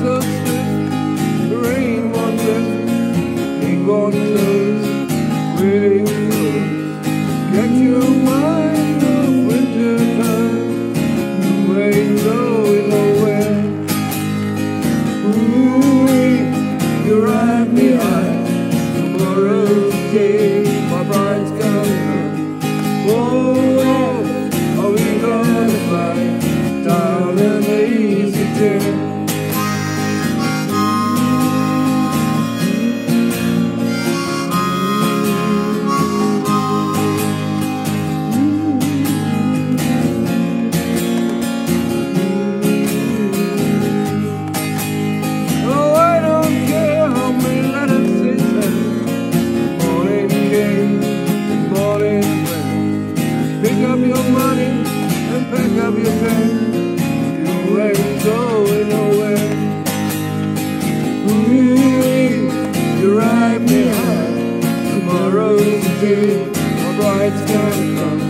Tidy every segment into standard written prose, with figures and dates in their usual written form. sunset, rain wonders, in waters, waiting roads. Get your mind off winter time, the way you know it nowhere. Ooh, you're right behind tomorrow's day, my bride's coming up. Whoa, are we gonna fly down an easy chair? Pick up your money and pack up your pen. You ain't going nowhere. Ooh, you're right behind tomorrow's day, my bright's gonna come.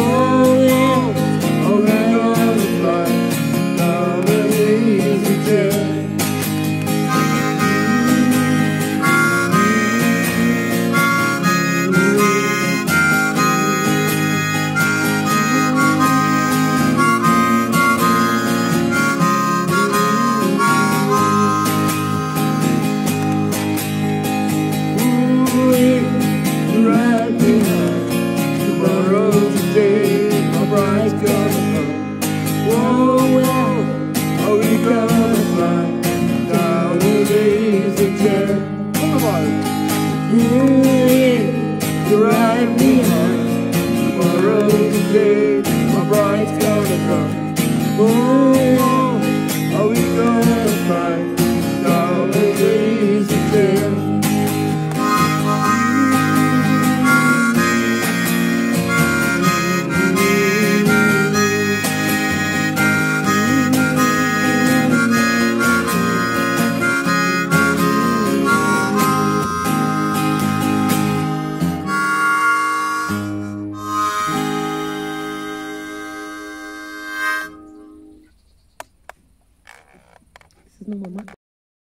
Oh, yeah, oh, we're gonna fly down an easy chair. You're right behind tomorrow's day, my bride's gonna come. Oh,